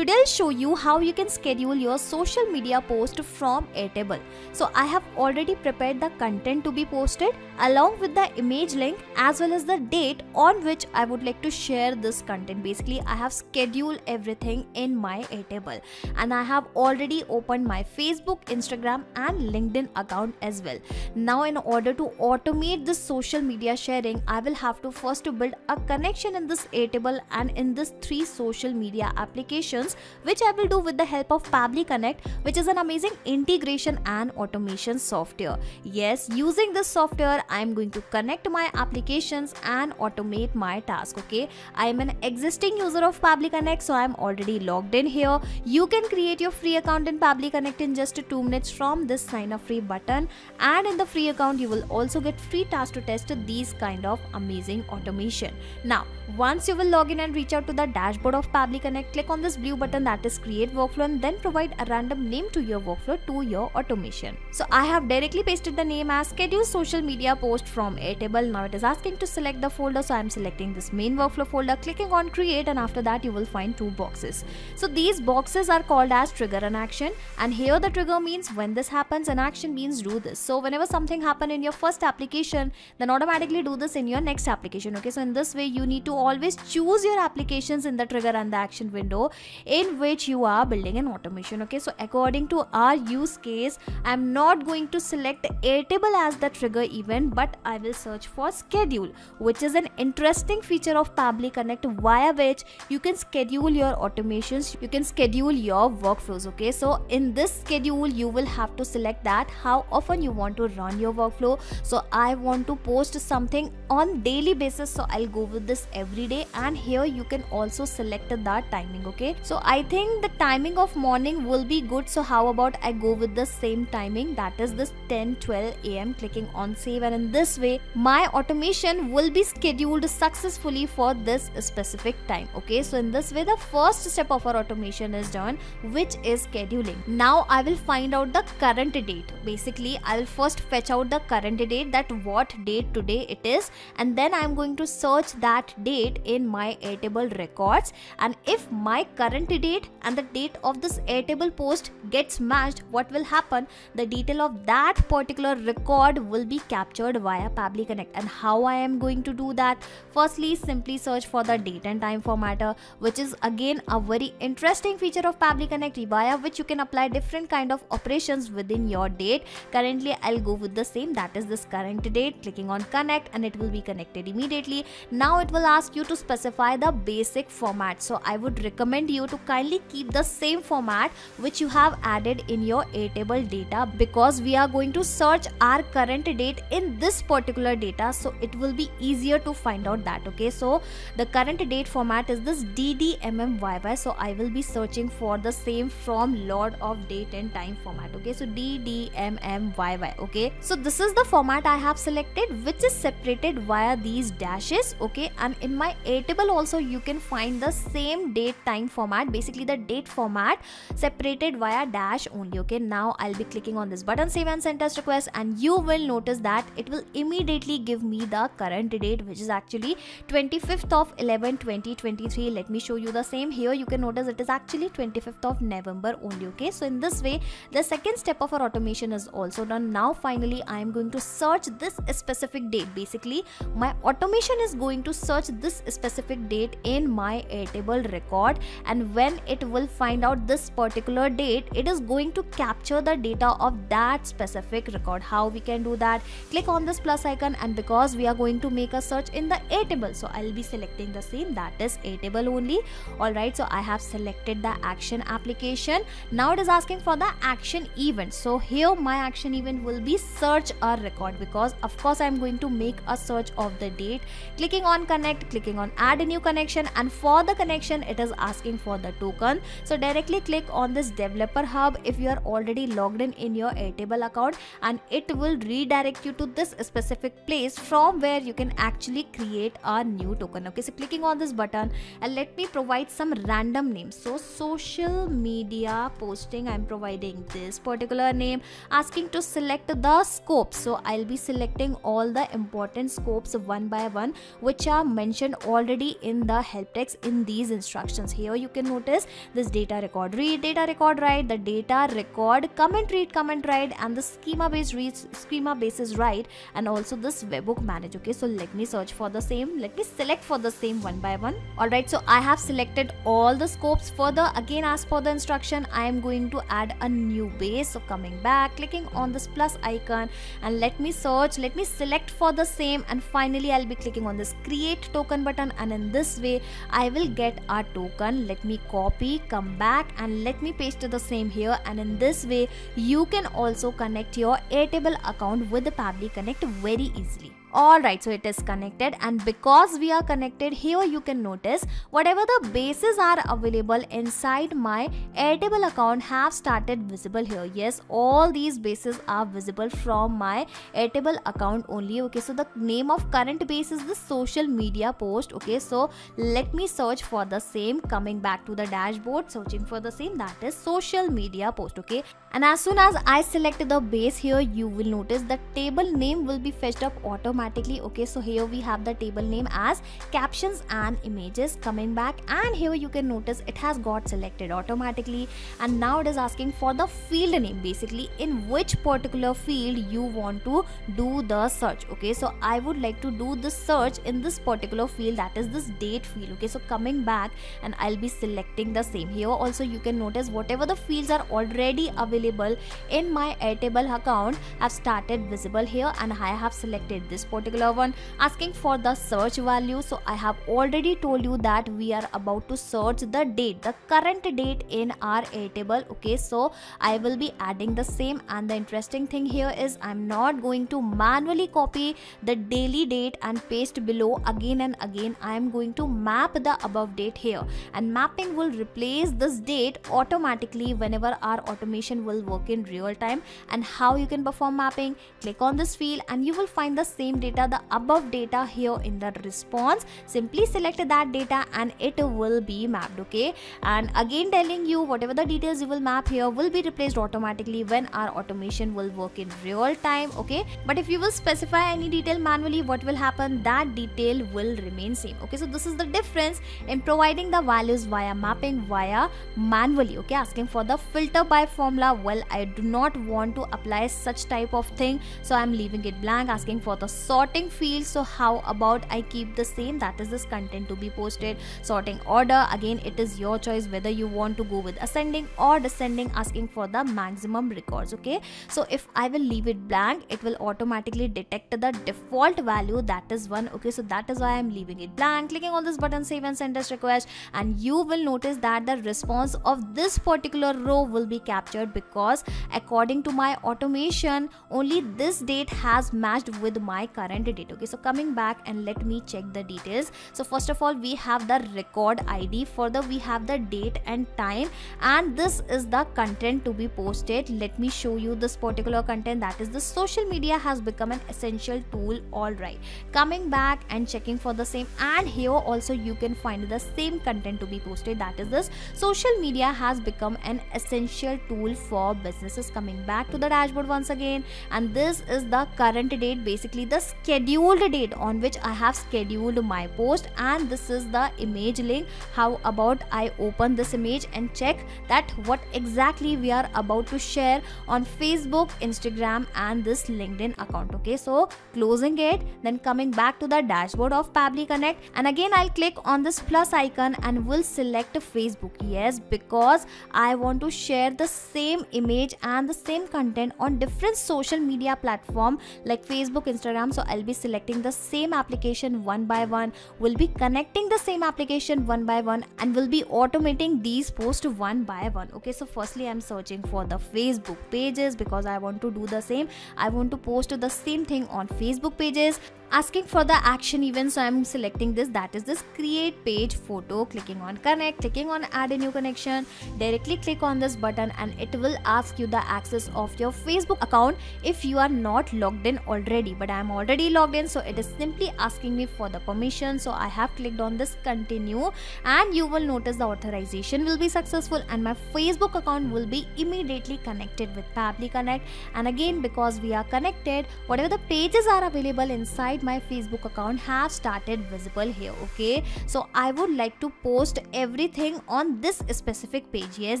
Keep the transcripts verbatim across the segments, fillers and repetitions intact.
Today I'll show you how you can schedule your social media post from Airtable. So I have already prepared the content to be posted along with the image link as well as the date on which I would like to share this content. Basically I have scheduled everything in my Airtable and I have already opened my Facebook, Instagram and LinkedIn account as well. Now in order to automate this social media sharing, I will have to first build a connection in this Airtable and in this three social media applications, which I will do with the help of Pabbly Connect, which is an amazing integration and automation software. Yes, using this software I am going to connect my applications and automate my task. Okay, I am an existing user of Pabbly Connect, so I am already logged in here. You can create your free account in Pabbly Connect in just two minutes from this sign up free button, and in the free account you will also get free tasks to test these kind of amazing automation. Now once you will log in and reach out to the dashboard of Pabbly Connect, click on this blue button that is create workflow and then provide a random name to your workflow to your automation. So I have directly pasted the name as schedule social media post from Airtable. Now it is asking to select the folder, so I am selecting this main workflow folder, clicking on create, and after that you will find two boxes. So these boxes are called as trigger and action, and here the trigger means when this happens and action means do this. So whenever something happened in your first application, then automatically do this in your next application. Okay, so in this way you need to always choose your applications in the trigger and the action window in which you are building an automation. Okay, so according to our use case, I'm not going to select Airtable as the trigger event, but I will search for schedule, which is an interesting feature of Pabbly Connect via which you can schedule your automations, you can schedule your workflows. Okay, so in this schedule you will have to select that how often you want to run your workflow. So I want to post something on daily basis, so I'll go with this every day, and here you can also select that timing. Okay, so I think the timing of morning will be good, so how about I go with the same timing, that is this ten twelve A M, clicking on save, and in this way my automation will be scheduled successfully for this specific time. Okay, so in this way the first step of our automation is done, which is scheduling. Now I will find out the current date. Basically I will first fetch out the current date, that what date today it is, and then I am going to search that date in my Airtable records, and if my current date and the date of this Airtable post gets matched, what will happen, the detail of that particular record will be captured via Pabbly Connect. And how I am going to do that, firstly simply search for the date and time formatter, which is again a very interesting feature of Pabbly Connect via which you can apply different kind of operations within your date. Currently I'll go with the same, that is this current date, clicking on connect, and it will be connected immediately. Now it will ask you to specify the basic format, so I would recommend you to kindly keep the same format which you have added in your Airtable data, because we are going to search our current date in this particular data, so it will be easier to find out that. Okay, so the current date format is this D D M M Y Y, so I will be searching for the same from Lord of Date and Time format. Okay, so D D M M Y Y. Okay, so this is the format I have selected, which is separated via these dashes. Okay, and in my Airtable also you can find the same date time format, basically the date format separated via dash only. Okay, now I'll be clicking on this button save and send test request, and you will notice that it will immediately give me the current date, which is actually twenty-fifth of eleven twenty twenty-three. Let me show you the same. Here you can notice it is actually twenty-fifth of November only. Okay, so in this way the second step of our automation is also done. Now finally I am going to search this specific date. Basically my automation is going to search this specific date in my Airtable record, and when it will find out this particular date, it is going to capture the data of that specific record. How we can do that, click on this plus icon, and because we are going to make a search in the Airtable, so I'll be selecting the same, that is Airtable only. Alright, so I have selected the action application. Now it is asking for the action event, so here my action event will be search a record, because of course I'm going to make a search of the date, clicking on connect, clicking on add a new connection, and for the connection it is asking for the token, so directly click on this developer hub if you are already logged in in your Airtable account, and it will redirect you to this specific place from where you can actually create a new token. Okay, so clicking on this button, and let me provide some random names. So social media posting, I'm providing this particular name, asking to select the scope. So I'll be selecting all the important scopes one by one, which are mentioned already in the help text in these instructions. Here you can notice this data record read, data record write, the data record comment read, comment write, and the schema based read, schema basis write, and also this webhook manage. Okay, so let me search for the same, let me select for the same one by one. Alright, so I have selected all the scopes. Further, again as per the instruction, I am going to add a new base. So coming back, clicking on this plus icon, and let me search, let me select for the same, and finally I'll be clicking on this create token button, and in this way I will get a token. Let me copy, come back, and let me paste the same here, and in this way you can also connect your Airtable account with the Pabbly Connect very easily. Alright, so it is connected, and because we are connected, here you can notice whatever the bases are available inside my Airtable account have started visible here. Yes, all these bases are visible from my Airtable account only. Okay, so the name of current base is the social media post. Okay, so let me search for the same, coming back to the dashboard, searching for the same, that is social media post. Okay, and as soon as I select the base here, you will notice the table name will be fetched up automatically. Okay, so here we have the table name as captions and images, coming back, and here you can notice it has got selected automatically, and now it is asking for the field name, basically in which particular field you want to do the search. Okay, so I would like to do the search in this particular field, that is this date field. Okay, so coming back, and I'll be selecting the same. Here also you can notice whatever the fields are already available in my Airtable account have started visible here, and I have selected this particular one, asking for the search value. So I have already told you that we are about to search the date, the current date in our Airtable. Okay, so I will be adding the same, and the interesting thing here is I'm not going to manually copy the daily date and paste below again and again. I am going to map the above date here, and mapping will replace this date automatically whenever our automation will work in real time. And how you can perform mapping, click on this field and you will find the same data, the above data here in the response. Simply select that data and it will be mapped. Okay, and again telling you whatever the details you will map here will be replaced automatically when our automation will work in real time. Okay, but if you will specify any detail manually, what will happen, that detail will remain same. Okay, so this is the difference in providing the values via mapping via manually. Okay, asking for the filter by formula, well, I do not want to apply such type of thing, so I'm leaving it blank. Asking for the sorting field, so how about I keep the same, that is this content to be posted, sorting order, again it is your choice whether you want to go with ascending or descending. Asking for the maximum records. Okay, so if I will leave it blank, it will automatically detect the default value, that is one. Okay, so that is why I am leaving it blank. Clicking on this button, save and send as request, and you will notice that the response of this particular row will be captured, because according to my automation only this date has matched with my current date. Okay, so coming back and let me check the details. So first of all, we have the record I D, further we have the date and time, and this is the content to be posted. Let me show you this particular content, that is the social media has become an essential tool. All right, coming back and checking for the same, and here also you can find the same content to be posted, that is this social media has become an essential tool for businesses. Coming back to the dashboard once again, and this is the current date, basically the scheduled date on which I have scheduled my post, and this is the image link. How about I open this image and check that what exactly we are about to share on Facebook, Instagram, and this LinkedIn account. Okay, so closing it, then coming back to the dashboard of Pabbly Connect, and again I'll click on this plus icon and will select Facebook. Yes, because I want to share the same image and the same content on different social media platform like Facebook, Instagram, program. So I'll be selecting the same application one by one, we'll be connecting the same application one by one, and we'll be automating these posts one by one. Okay, so firstly I'm searching for the Facebook pages because I want to do the same. I want to post the same thing on Facebook pages. Asking for the action event, so I'm selecting this, that is this create page photo, clicking on connect, clicking on add a new connection, directly click on this button and it will ask you the access of your Facebook account if you are not logged in already, but I'm already logged in, so it is simply asking me for the permission. So I have clicked on this continue and you will notice the authorization will be successful and my Facebook account will be immediately connected with Pabbly Connect. And again, because we are connected, whatever the pages are available inside my Facebook account have started visible here. Okay, so I would like to post everything on this specific page. Yes,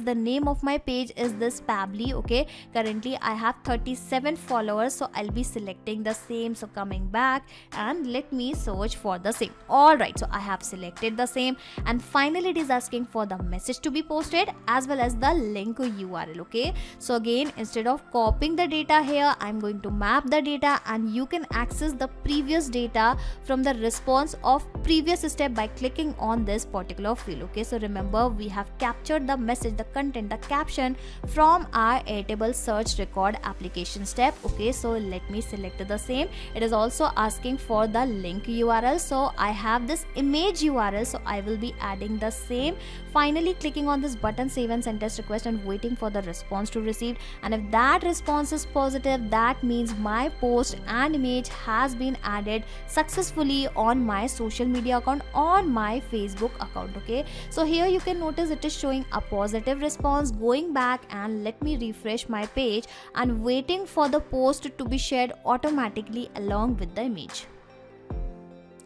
the name of my page is this Pabbly. Okay, currently I have thirty-seven followers, so I'll be selecting the same. So coming back and let me search for the same. All right, so I have selected the same and finally it is asking for the message to be posted as well as the link U R L. Okay, so again, instead of copying the data here, I'm going to map the data and you can access the previous data from the response of previous step by clicking on this particular field. Okay, so remember, we have captured the message, the content, the caption from our Airtable search record application step. Okay, so let me select the same. It is also asking for the link U R L, so I have this image U R L, so I will be adding the same. Finally clicking on this button, save and send test request, and waiting for the response to receive. And if that response is positive, that means my post and image has been added Added successfully on my social media account, on my Facebook account. Okay, so here you can notice it is showing a positive response. Going back and let me refresh my page and waiting for the post to be shared automatically along with the image.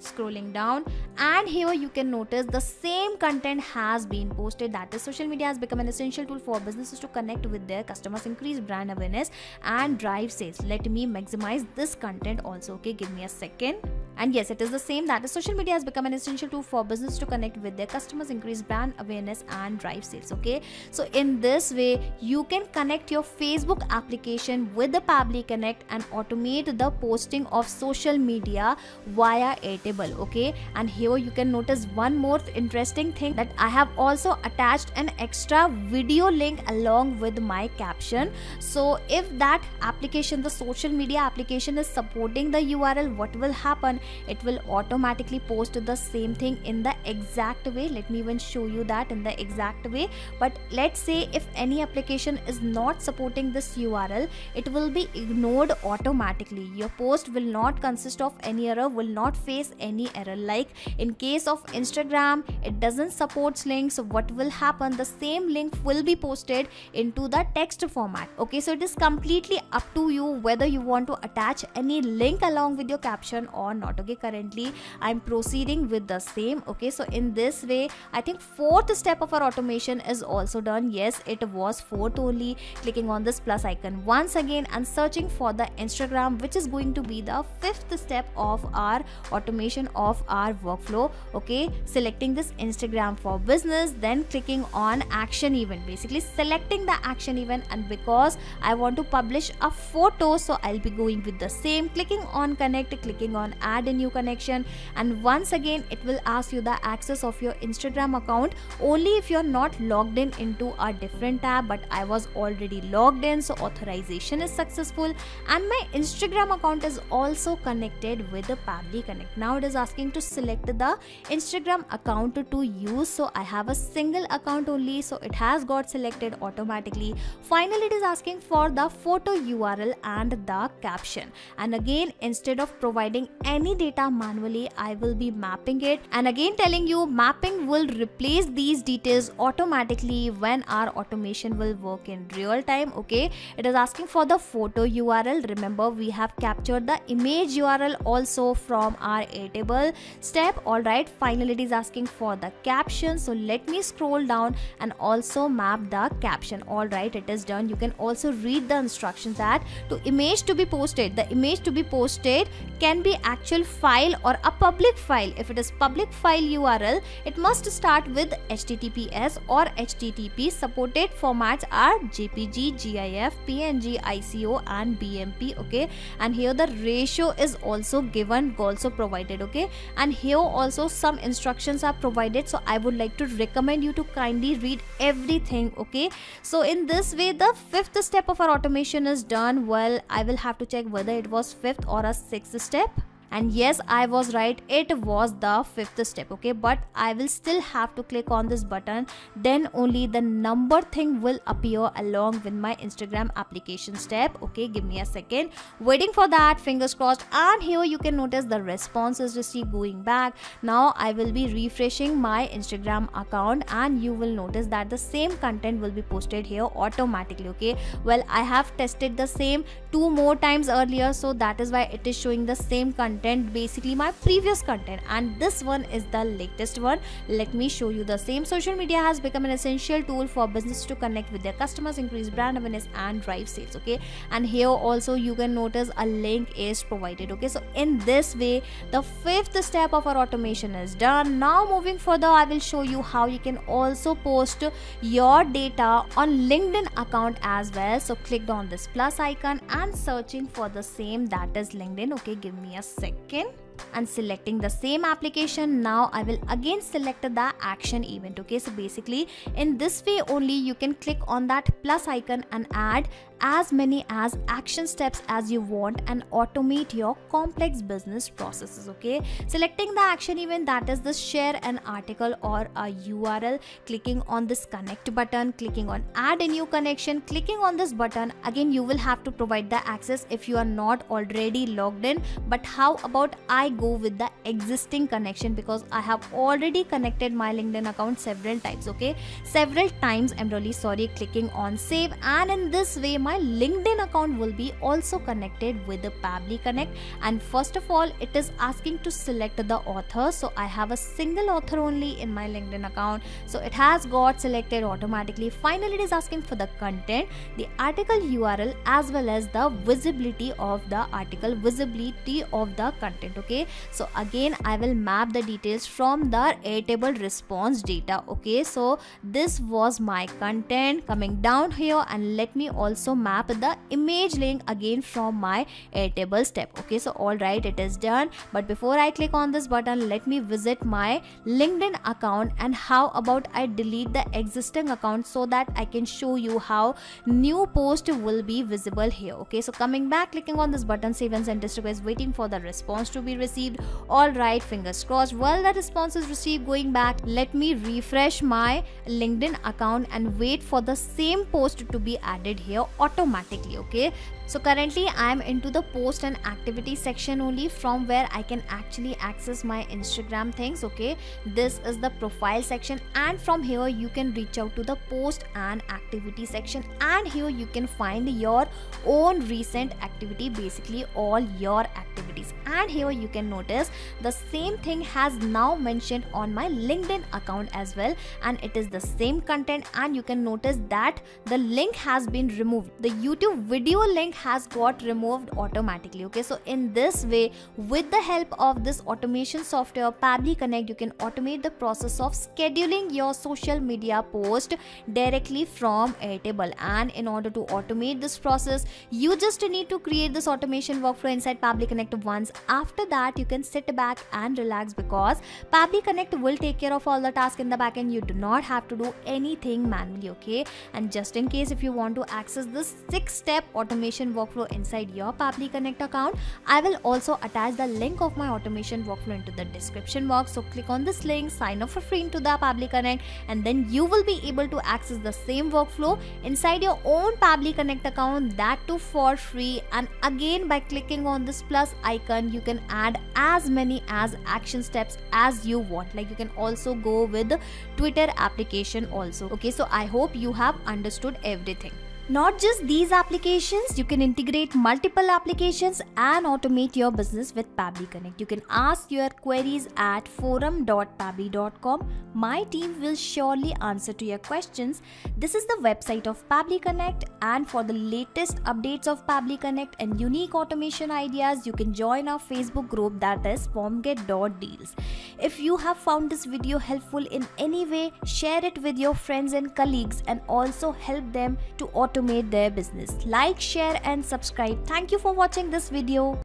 Scrolling down, and here you can notice the same content has been posted, that is social media has become an essential tool for businesses to connect with their customers, increase brand awareness and drive sales. Let me maximize this content also. Okay, give me a second. And yes, it is the same, that is social media has become an essential tool for business to connect with their customers, increase brand awareness and drive sales. Okay, so in this way you can connect your Facebook application with the Pabbly Connect and automate the posting of social media via Airtable. Okay, and here you can notice one more interesting thing, that I have also attached an extra video link along with my caption. So if that application, the social media application, is supporting the U R L, what will happen? It will automatically post the same thing in the exact way. Let me even show you that in the exact way. But let's say if any application is not supporting this U R L, it will be ignored automatically. Your post will not consist of any error, will not face any error. Like in case of Instagram, it doesn't support links. What will happen? The same link will be posted into the text format. Okay, so it is completely up to you whether you want to attach any link along with your caption or not. Okay, currently I'm proceeding with the same. Okay, so in this way I think fourth step of our automation is also done. Yes, it was fourth only. Clicking on this plus icon once again and searching for the Instagram, which is going to be the fifth step of our automation of our workflow. Okay, selecting this Instagram for business, then clicking on action event, basically selecting the action event, and because I want to publish a photo, so I'll be going with the same, clicking on connect, clicking on add add a new connection, and once again it will ask you the access of your Instagram account only if you're not logged in into a different tab. But I was already logged in, so authorization is successful and my Instagram account is also connected with the Pabbly Connect. Now it is asking to select the Instagram account to use, so I have a single account only, so it has got selected automatically. Finally, it is asking for the photo U R L and the caption, and again, instead of providing any any data manually, I will be mapping it, and again telling you mapping will replace these details automatically when our automation will work in real time. Okay, it is asking for the photo U R L. Remember, we have captured the image U R L also from our Airtable step. All right, finally it is asking for the caption, so let me scroll down and also map the caption. All right, it is done. You can also read the instructions that to image to be posted, the image to be posted can be actual file or a public file. If it is public file U R L, it must start with H T T P S or H T T P. Supported formats are J P G, GIF, P N G, I C O and B M P. Okay, and here the ratio is also given, also provided. Okay, and here also some instructions are provided. So I would like to recommend you to kindly read everything. Okay, so in this way the fifth step of our automation is done. Well, I will have to check whether it was fifth or a sixth step. And yes, I was right, it was the fifth step. Okay, but I will still have to click on this button, then only the number thing will appear along with my Instagram application step. Okay, give me a second, waiting for that, fingers crossed. And here you can notice the response is received going back. Now I will be refreshing my Instagram account and you will notice that the same content will be posted here automatically. Okay, well, I have tested the same two more times earlier, so that is why it is showing the same content, basically my previous content, and this one is the latest one. Let me show you the same. Social media has become an essential tool for business to connect with their customers, increase brand awareness and drive sales. Okay, and here also you can notice a link is provided. Okay, so in this way the fifth step of our automation is done. Now moving further, I will show you how you can also post your data on LinkedIn account as well. So clicked on this plus icon and searching for the same, that is LinkedIn. Okay, give me a second second and selecting the same application. Now I will again select the action event. Okay, so basically in this way only you can click on that plus icon and add as many as action steps as you want and automate your complex business processes. Okay, selecting the action event, that is the share an article or a U R L, clicking on this connect button, clicking on add a new connection, clicking on this button. Again, you will have to provide the access if you are not already logged in. But how about I I go with the existing connection, because I have already connected my LinkedIn account several times. Okay, several times, I'm really sorry. Clicking on save, and in this way my LinkedIn account will be also connected with the Pabbly Connect. And first of all, it is asking to select the author. So I have a single author only in my LinkedIn account, so it has got selected automatically. Finally, it is asking for the content, the article U R L as well as the visibility of the article, visibility of the content. Okay, so again I will map the details from the Airtable response data. Okay, so this was my content. Coming down here, and let me also map the image link again from my Airtable step. Okay, so all right, it is done. But before I click on this button, let me visit my LinkedIn account. And how about I delete the existing account so that I can show you how new post will be visible here. Okay, so coming back, clicking on this button, save and send test request, waiting for the response to be received. All right, fingers crossed. Well, the response is received going back. Let me refresh my LinkedIn account and wait for the same post to be added here automatically. Okay, so currently I am into the post and activity section only, from where I can actually access my Instagram things. Okay, this is the profile section, and from here you can reach out to the post and activity section, and here you can find your own recent activity, basically all your activities. And here you can notice the same thing has now mentioned on my LinkedIn account as well, and it is the same content. And you can notice that the link has been removed, the YouTube video link has got removed automatically. Okay, so in this way, with the help of this automation software Pabbly Connect, you can automate the process of scheduling your social media post directly from Airtable. And in order to automate this process, you just need to create this automation workflow inside Pabbly Connect once. After that, you can sit back and relax, because Pabbly Connect will take care of all the tasks in the back end. You do not have to do anything manually. Okay, and just in case if you want to access this six step automation workflow inside your Pabbly Connect account, I will also attach the link of my automation workflow into the description box. So click on this link, sign up for free into the Pabbly Connect, and then you will be able to access the same workflow inside your own Pabbly Connect account, that too for free. And again, by clicking on this plus icon, you can add as many as action steps as you want. Like, you can also go with Twitter application also. Okay, so I hope you have understood everything. Not just these applications, you can integrate multiple applications and automate your business with Pabbly Connect. You can ask your queries at forum dot pabbly dot com. My team will surely answer to your questions. This is the website of Pabbly Connect, and for the latest updates of Pabbly Connect and unique automation ideas, you can join our Facebook group, that is formget dot deals. If you have found this video helpful in any way, share it with your friends and colleagues and also help them to automate their business. Like, share and subscribe. Thank you for watching this video.